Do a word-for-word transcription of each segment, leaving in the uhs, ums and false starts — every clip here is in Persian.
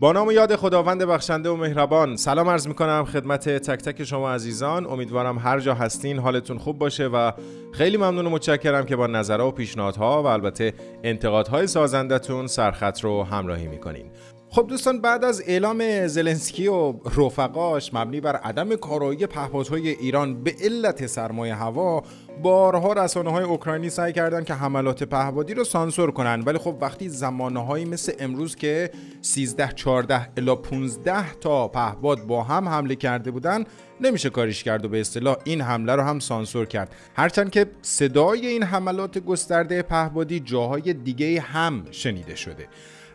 با نام و یاد خداوند بخشنده و مهربان، سلام عرض میکنم خدمت تک تک شما عزیزان. امیدوارم هر جا هستین حالتون خوب باشه و خیلی ممنون و متشکرم که با نظرها و پیشنهادها و البته انتقادهای سازندتون سرخط رو همراهی میکنین. خب دوستان، بعد از اعلام زلنسکی و رفقاش مبنی بر عدم کارایی پهپادهای ایران به علت سرمایه هوا، بارها رسانه‌های اوکراینی سعی کردن که حملات پهپادی رو سانسور کنن، ولی خب وقتی زمانهایی مثل امروز که سیزده چهارده الی پانزده تا پهپاد با هم حمله کرده بودن نمیشه کاریش کرد و به اصطلاح این حمله رو هم سانسور کرد. هرچند که صدای این حملات گسترده پهپادی جاهای دیگه هم شنیده شده.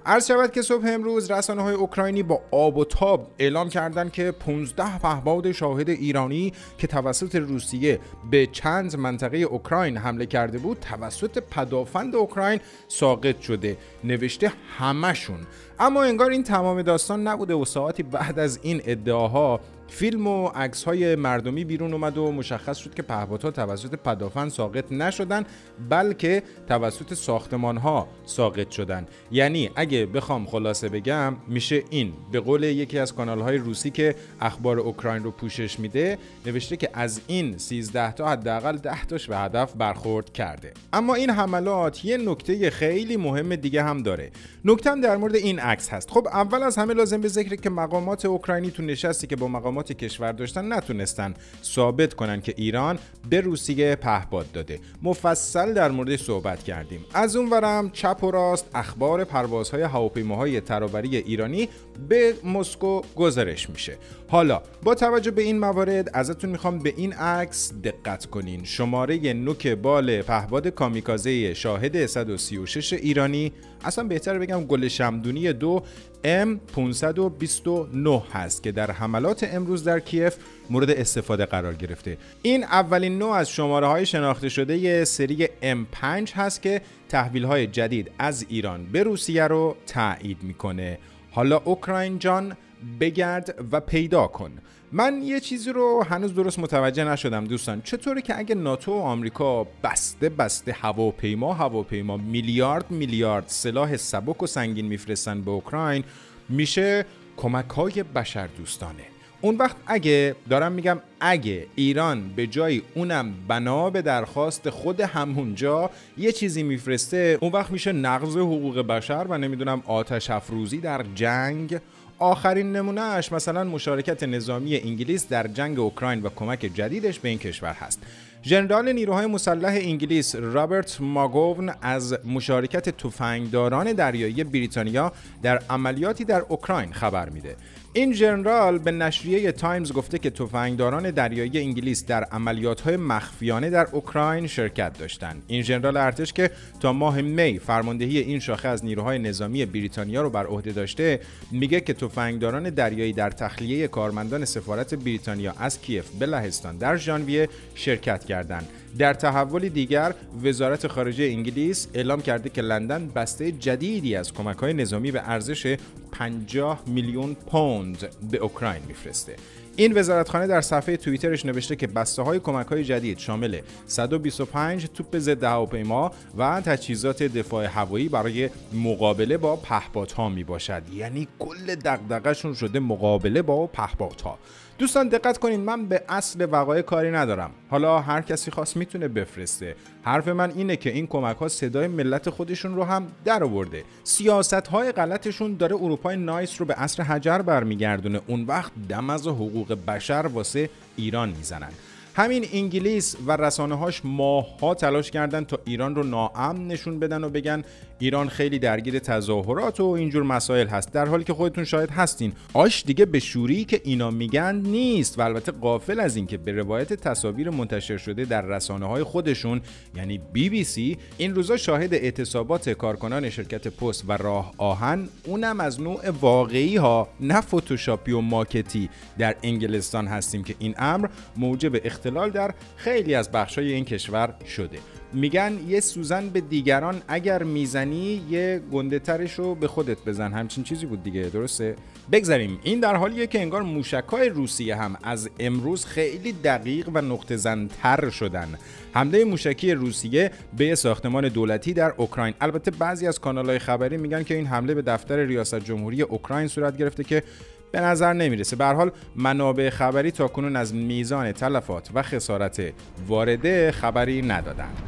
عرض شود که صبح امروز رسانه‌های اوکراینی با آب و تاب اعلام کردند که پانزده پهپاد شاهد ایرانی که توسط روسیه به چند منطقه اوکراین حمله کرده بود توسط پدافند اوکراین ساقط شده، نوشته همشون. اما انگار این تمام داستان نبوده و ساعتی بعد از این ادعاها فیلم و عکس‌های مردمی بیرون اومد و مشخص شد که پهپادها توسط پدافند ساقط نشدن، بلکه توسط ساختمان‌ها ساقط شدن. یعنی اگه بخوام خلاصه بگم میشه این، به قول یکی از کانال‌های روسی که اخبار اوکراین رو پوشش میده نوشته که از این سیزده تا حداقل ده تاش به هدف برخورد کرده. اما این حملات یه نکته خیلی مهم دیگه هم داره. نکته‌ام در مورد این عکس هست. خب اول از همه لازم به ذکره که مقامات اوکراینی تو نشستی که با مقامات کشور داشتن نتونستن ثابت کنن که ایران به روسیه پهپاد داده. مفصل در مورد صحبت کردیم. از اونورم چپ و راست اخبار پروازهای هواپیماهای ترابری ایرانی به مسکو گزارش میشه. حالا با توجه به این موارد ازتون میخوام به این عکس دقت کنین. شماره نوک بال پهپاد کامیکازه شاهد صد و سی و شش ایرانی، اصلا بهتر بگم گل شمدونی دو ام پانصد و بیست و نه هست که در حملات امروز در کیف مورد استفاده قرار گرفته. این اولین نوع از شماره های شناخته شده یه سری ام پنج هست که تحویل های جدید از ایران به روسیه رو تایید میکنه. حالا اوکراین جان بگرد و پیدا کن. من یه چیزی رو هنوز درست متوجه نشدم دوستان، چطوره که اگه ناتو و آمریکا بسته بسته هواپیما هواپیما میلیارد میلیارد سلاح سبک و سنگین میفرستن به اوکراین، میشه کمک های بشر دوستانه. اون وقت اگه، دارم میگم اگه، ایران به جای اونم بنا به درخواست خود همونجا یه چیزی میفرسته، اون وقت میشه نقض حقوق بشر و نمیدونم آتش افروزی در جنگ. آخرین نمونهش مثلا مشارکت نظامی انگلیس در جنگ اوکراین و کمک جدیدش به این کشور هست. ژنرال نیروهای مسلح انگلیس رابرت ماگوون از مشارکت تفنگداران دریایی بریتانیا در عملیاتی در اوکراین خبر میده. این ژنرال به نشریه تایمز گفته که تفنگداران دریایی انگلیس در عملیات‌های مخفیانه در اوکراین شرکت داشتند. این ژنرال ارتش که تا ماه می فرماندهی این شاخه از نیروهای نظامی بریتانیا رو بر عهده داشته، میگه که تفنگداران دریایی در تخلیه کارمندان سفارت بریتانیا از کیف به لهستان در ژانویه شرکت کردند. در تحولی دیگر وزارت خارجه انگلیس اعلام کرده که لندن بسته جدیدی از کمک‌های نظامی به ارزش پنجاه میلیون پوند به اوکراین میفرسته. این وزارتخانه در صفحه توییترش نوشته که بسته‌های کمک‌های جدید شامل صد و بیست و پنج توپ ضد هواپیما و تجهیزات دفاع هوایی برای مقابله با پهپادها میباشد. یعنی کل دغدغه‌شون شده مقابله با پهپادها. دوستان دقت کنین، من به اصل وقایع کاری ندارم. حالا هر کسی خواست میتونه بفرسته. حرف من اینه که این کمک‌ها صدای ملت خودشون رو هم درآورده. سیاست‌های غلطشون داره اروپای نایس رو به عصر حجر برمیگردونه. اون وقت دم از حقوق بشر واسه ایران میزنن. همین انگلیس و رسانه‌هاش ماه‌ها تلاش کردن تا ایران رو ناامن نشون بدن و بگن ایران خیلی درگیر تظاهرات و اینجور مسائل هست، در حالی که خودتون شاید هستین. آش دیگه به شوری که اینا میگن نیست و البته غافل از این که به روایت تصاویر منتشر شده در رسانه‌های خودشون، یعنی بی بی سی، این روزا شاهد اعتصابات کارکنان شرکت پست و راه آهن، اونم از نوع واقعی ها نه فتوشاپی و ماکتی، در انگلستان هستیم که این امر موجب اختلال در خیلی از بخش‌های این کشور شده. میگن یه سوزن به دیگران اگر میزنی یه گنده ترش رو به خودت بزن، همچین چیزی بود دیگه، درسته؟ بگذاریم. این در حالیه که انگار موشکای روسیه هم از امروز خیلی دقیق و نقطه‌زن‌تر شدن. حمله موشکی روسیه به ساختمان دولتی در اوکراین. البته بعضی از کانال‌های خبری میگن که این حمله به دفتر ریاست جمهوری اوکراین صورت گرفته که به نظر نمیرسه. به هر حال منابع خبری تاکنون از میزان تلفات و خسارت وارده خبری ندادند.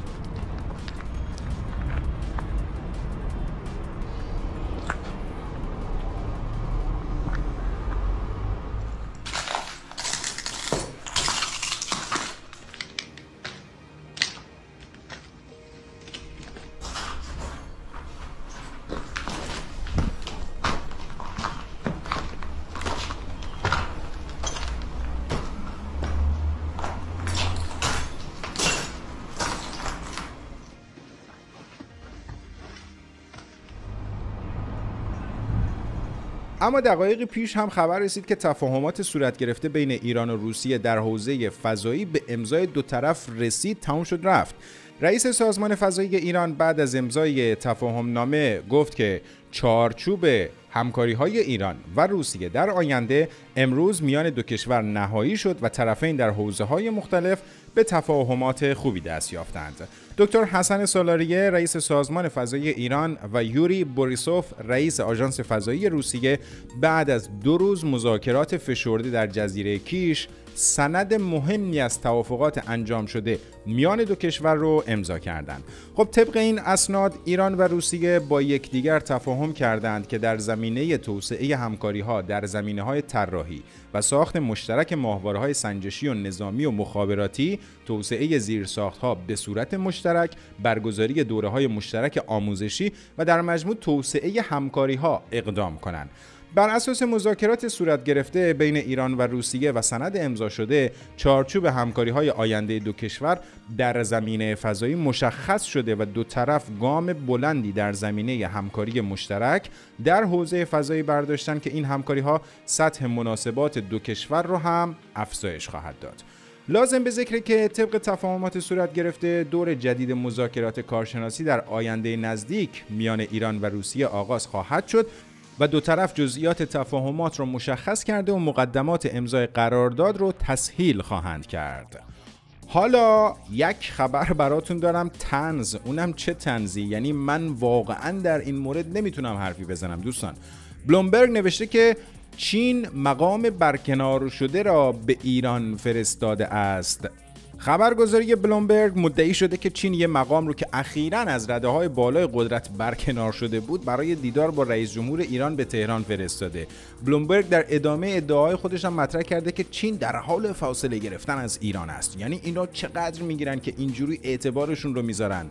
اما دقایقی پیش هم خبر رسید که تفاهمات صورت گرفته بین ایران و روسیه در حوزه فضایی به امضای دو طرف رسید، تموم شد رفت. رئیس سازمان فضایی ایران بعد از امضای تفاهم نامه گفت که چارچوب همکاری‌های ایران و روسیه در آینده امروز میان دو کشور نهایی شد و طرفین در حوزه‌های مختلف به تفاهمات خوبی دست یافتند. دکتر حسن سالاریه رئیس سازمان فضایی ایران و یوری بوریسوف رئیس آژانس فضایی روسیه بعد از دو روز مذاکرات فشرده در جزیره کیش سند مهمی از توافقات انجام شده میان دو کشور رو امضا کردند. خب طبق این اسناد ایران و روسیه با یکدیگر تفاهم کردند که در زمینه توسعه همکاری‌ها در زمینه‌های طراحی و ساخت مشترک ماهواره‌های سنجشی و نظامی و مخابراتی، توسعه زیرساخت‌ها به صورت مشترک، برگزاری دوره‌های مشترک آموزشی و در مجموع توسعه همکاری‌ها اقدام کنند. بر اساس مذاکرات صورت گرفته بین ایران و روسیه و سند امضا شده، چارچوب همکاری‌های آینده دو کشور در زمینه فضایی مشخص شده و دو طرف گام بلندی در زمینه همکاری مشترک در حوزه فضایی برداشتن که این همکاری‌ها سطح مناسبات دو کشور را هم افزایش خواهد داد. لازم به ذکر که طبق تفاهمات صورت گرفته دور جدید مذاکرات کارشناسی در آینده نزدیک میان ایران و روسیه آغاز خواهد شد و دو طرف جزئیات تفاهمات را مشخص کرده و مقدمات امضای قرارداد رو تسهیل خواهند کرد. حالا یک خبر براتون دارم، طنز، اونم چه طنزی، یعنی من واقعا در این مورد نمیتونم حرفی بزنم دوستان. بلومبرگ نوشته که چین مقام برکنار شده را به ایران فرستاده است. خبرگزاری بلومبرگ مدعی شده که چین یه مقام رو که اخیراً از رده‌های بالای قدرت برکنار شده بود برای دیدار با رئیس جمهور ایران به تهران فرستاده. بلومبرگ در ادامه ادعای خودش هم مطرح کرده که چین در حال فاصله گرفتن از ایران است. یعنی اینا چقدر میگیرن که اینجوری اعتبارشون رو میذارن؟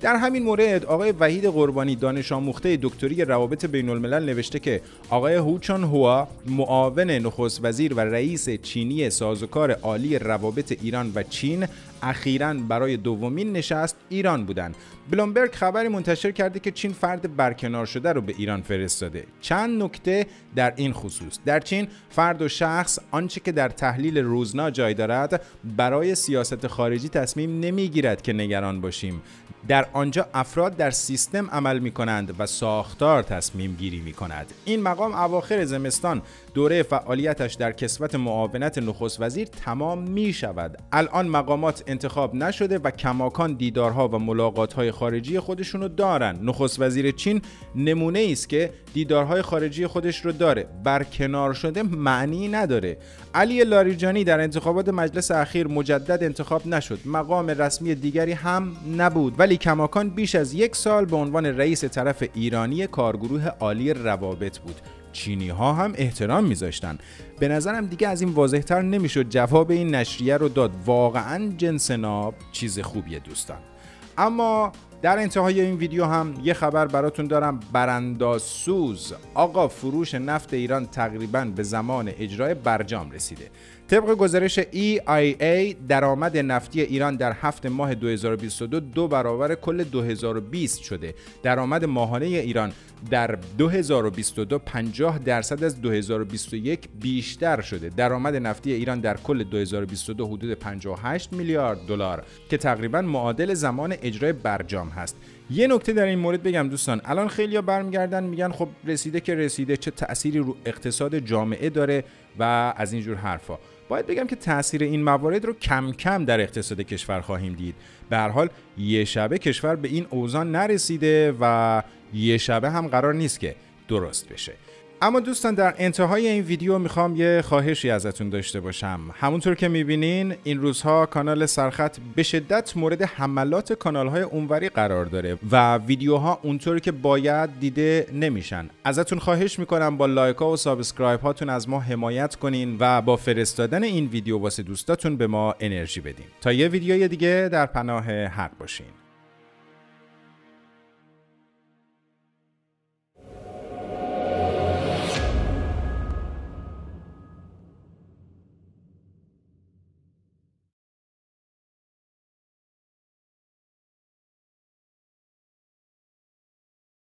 در همین مورد آقای وحید قربانی دانش آموخته دکتری روابط بین الملل نوشته که آقای هو چونهوا معاون نخست وزیر و رئیس چینی سازوکار عالی روابط ایران و چین اخیراً برای دومین نشست ایران بودند. بلومبرگ خبری منتشر کرده که چین فرد برکنار شده رو به ایران فرستاده. چند نکته در این خصوص: در چین فرد و شخص آنچه که در تحلیل روزنا جای دارد برای سیاست خارجی تصمیم نمیگیرد که نگران باشیم. در آنجا افراد در سیستم عمل می کنند و ساختار تصمیم گیری می کند. این مقام اواخر زمستان دوره فعالیتش در کسوت معاونت نخست وزیر تمام می شود. الان مقامات انتخاب نشده و کماکان دیدارها و ملاقاتهای خارجی خودشونو دارن. نخست وزیر چین نمونه ایست که دیدارهای خارجی خودش رو داره. برکنار شده معنی نداره. علی لاریجانی در انتخابات مجلس اخیر مجدد انتخاب نشد. مقام رسمی دیگری هم نبود. ولی کماکان بیش از یک سال به عنوان رئیس طرف ایرانی کارگروه عالی روابط بود. چینی ها هم احترام میذاشتن. به نظرم دیگه از این واضحتر نمیشد جواب این نشریه رو داد. واقعا جنس ناب چیز خوبیه دوستان. اما در انتهای این ویدیو هم یه خبر براتون دارم براندازسوز. آقا فروش نفت ایران تقریبا به زمان اجرای برجام رسیده. طبق گزارش ای آی ای درآمد نفتی ایران در هفت ماه دو هزار و بیست و دو دو برابر کل دو هزار و بیست شده. درآمد ماهانه ایران در دو هزار و بیست و دو پنجاه درصد از دو هزار و بیست و یک بیشتر شده. درآمد نفتی ایران در کل دو هزار و بیست و دو حدود پنجاه و هشت میلیارد دلار که تقریبا معادل زمان اجرای برجام هست. یه نکته در این مورد بگم دوستان، الان خیلیا برمیگردن میگن خب رسیده که رسیده، چه تأثیری رو اقتصاد جامعه داره و از اینجور حرفا. باید بگم که تاثیر این موارد رو کم کم در اقتصاد کشور خواهیم دید. به هر حال یه شبه کشور به این اوزان نرسیده و یه شبه هم قرار نیست که درست بشه. اما دوستان در انتهای این ویدیو میخوام یه خواهشی ازتون داشته باشم. همونطور که میبینین این روزها کانال سرخط به شدت مورد حملات کانالهای اونوری قرار داره و ویدیوها اونطوری که باید دیده نمیشن. ازتون خواهش میکنم با لایک ها و سابسکرایب هاتون از ما حمایت کنین و با فرستادن این ویدیو واسه دوستاتون به ما انرژی بدین. تا یه ویدیوی دیگه در پناه حق باشین.